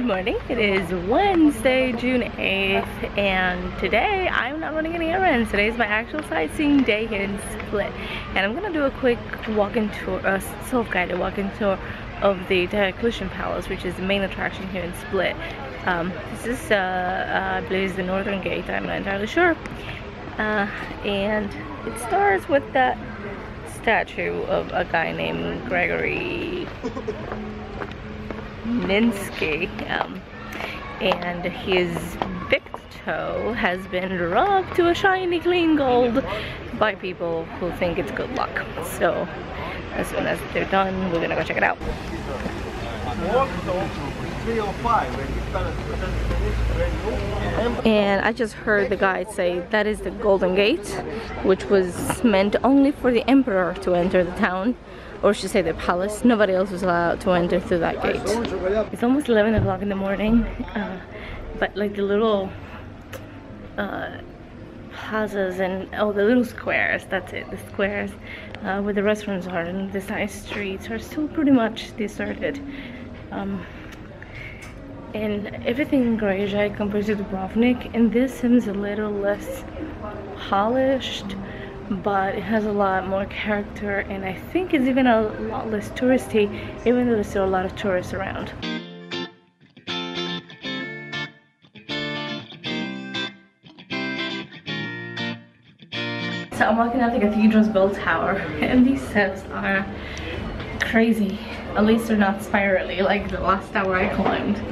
Good morning. It is Wednesday, June 8th, and today I'm not running any errands. Today is my actual sightseeing day here in Split, and I'm gonna do a quick walk-in tour, a self-guided walk-in tour of the Diocletian's Palace, which is the main attraction here in Split. This is, I believe, the Northern Gate. I'm not entirely sure. And it starts with that statue of a guy named Gregory Ninsky, and his big toe has been rubbed to a shiny clean gold by people who think it's good luck. So as soon as they're done, we're gonna go check it out. And I just heard the guide say that is the Golden Gate, which was meant only for the emperor to enter the town, or should say the palace. Nobody else was allowed to enter through that gate. It's almost 11 o'clock in the morning, but like the little plazas and all the little squares, that's it, the squares where the restaurants are and the side streets are still pretty much deserted. And everything in Croatia compared to Dubrovnik, and this seems a little less polished, but it has a lot more character, and I think it's even a lot less touristy, even though there's still a lot of tourists around. So I'm walking up the cathedral's bell tower, and these steps are crazy. At least they're not spirally like the last tower I climbed.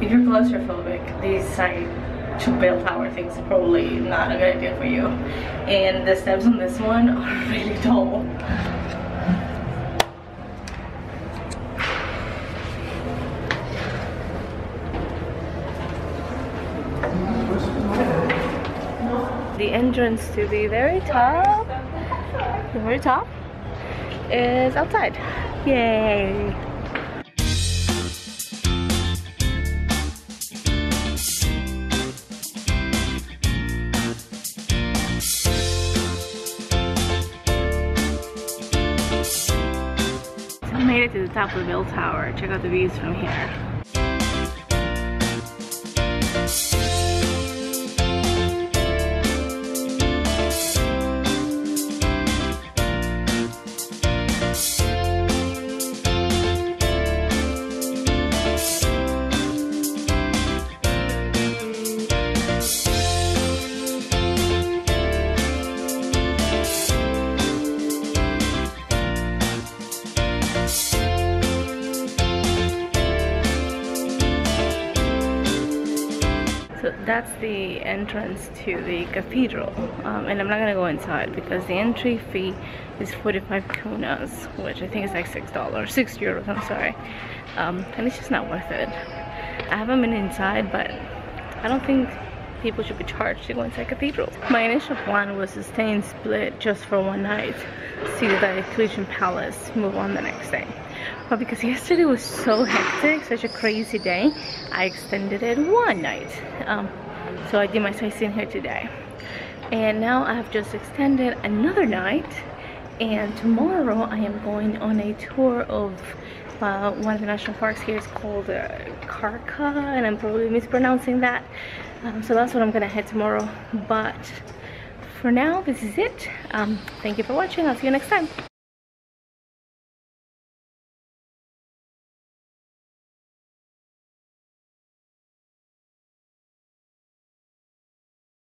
If you're claustrophobic, these two bell tower things are probably not a good idea for you. And the steps on this one are really tall. The entrance to the very top is outside. Yay! Made it to the top of the bell tower. Check out the views from here. That's the entrance to the cathedral, and I'm not gonna go inside because the entry fee is 45 kunas, which I think is like $6, 6 euros, I'm sorry, and it's just not worth it. I haven't been inside, but I don't think people should be charged to go inside cathedrals. My initial plan was to stay in Split just for one night, see the Diocletian's Palace, move on the next day. But because yesterday was so hectic, such a crazy day, I extended it one night. So I did my sightseeing here today. And now I have just extended another night, and tomorrow I am going on a tour of one of the national parks here. It's called Krka, and I'm probably mispronouncing that. So that's what I'm gonna head tomorrow. But for now, this is it. Thank you for watching. I'll see you next time.